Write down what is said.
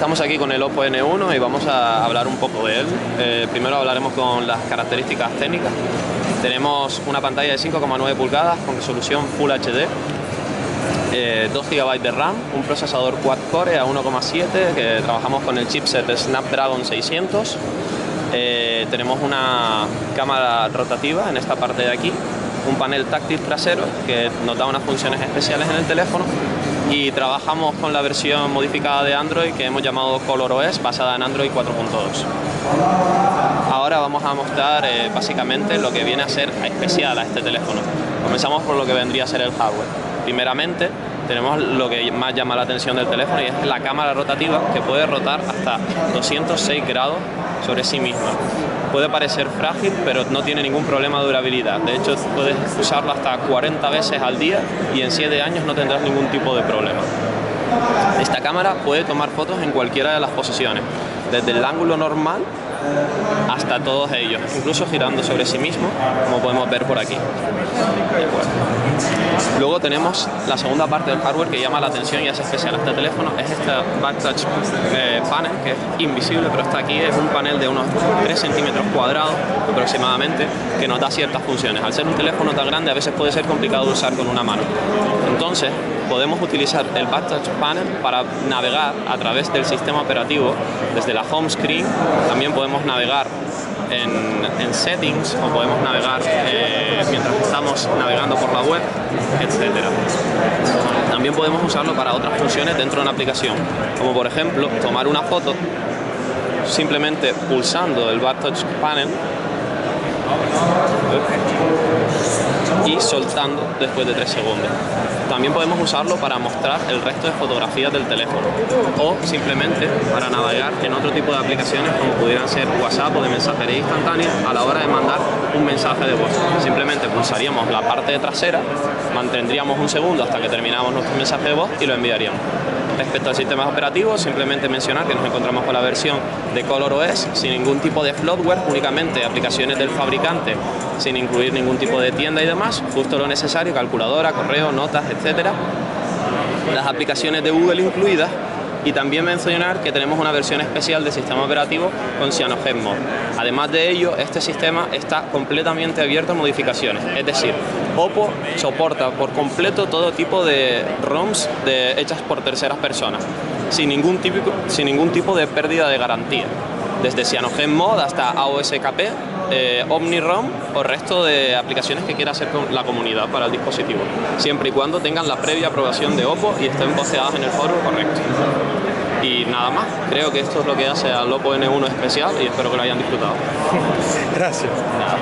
Estamos aquí con el Oppo N1 y vamos a hablar un poco de él. Primero hablaremos con las características técnicas. Tenemos una pantalla de 5,9 pulgadas con resolución Full HD, 2 GB de RAM, un procesador quad-core a 1,7 que trabajamos con el chipset de Snapdragon 600. Tenemos una cámara rotativa en esta parte de aquí, un panel táctil trasero que nos da unas funciones especiales en el teléfono, y trabajamos con la versión modificada de Android que hemos llamado ColorOS, basada en Android 4.2. Ahora vamos a mostrar básicamente lo que viene a ser especial a este teléfono. Comenzamos por lo que vendría a ser el hardware. Primeramente tenemos lo que más llama la atención del teléfono, y es la cámara rotativa, que puede rotar hasta 206 grados sobre sí misma. Puede parecer frágil, pero no tiene ningún problema de durabilidad. De hecho, puedes usarlo hasta 40 veces al día y en 7 años no tendrás ningún tipo de problema. Esta cámara puede tomar fotos en cualquiera de las posiciones, desde el ángulo normal hasta todos ellos, incluso girando sobre sí mismo, como podemos ver por aquí. Luego tenemos la segunda parte del hardware que llama la atención y hace especial a este teléfono, es este Backtouch Panel, que es invisible, pero está aquí. Es un panel de unos 3 centímetros cuadrados aproximadamente, que nos da ciertas funciones. Al ser un teléfono tan grande, a veces puede ser complicado de usar con una mano. Entonces, podemos utilizar el Backtouch Panel para navegar a través del sistema operativo. Desde la home screen también podemos navegar en settings, o podemos navegar mientras estamos navegando por la web, etcétera. También podemos usarlo para otras funciones dentro de una aplicación, como por ejemplo tomar una foto simplemente pulsando el Backtouch Panel y soltando después de 3 segundos. También podemos usarlo para mostrar el resto de fotografías del teléfono, o simplemente para navegar en otro tipo de aplicaciones como pudieran ser WhatsApp o de mensajería instantánea. A la hora de mandar un mensaje de voz, simplemente pulsaríamos la parte trasera, mantendríamos un segundo hasta que terminamos nuestro mensaje de voz y lo enviaríamos. Respecto al sistema operativo, simplemente mencionar que nos encontramos con la versión de ColorOS sin ningún tipo de floatware, únicamente aplicaciones del fabricante, sin incluir ningún tipo de tienda y demás, justo lo necesario: calculadora, correo, notas, etcétera. Las aplicaciones de Google incluidas, y también mencionar que tenemos una versión especial del sistema operativo con CyanogenMod. Además de ello, este sistema está completamente abierto a modificaciones, es decir, Oppo soporta por completo todo tipo de ROMs hechas por terceras personas, sin ningún tipo de pérdida de garantía, desde CyanogenMod hasta AOSP, Omni-ROM o resto de aplicaciones que quiera hacer con la comunidad para el dispositivo, siempre y cuando tengan la previa aprobación de Oppo y estén posteadas en el foro correcto. Y nada más, creo que esto es lo que hace al Oppo N1 especial, y espero que lo hayan disfrutado. Gracias. Nada.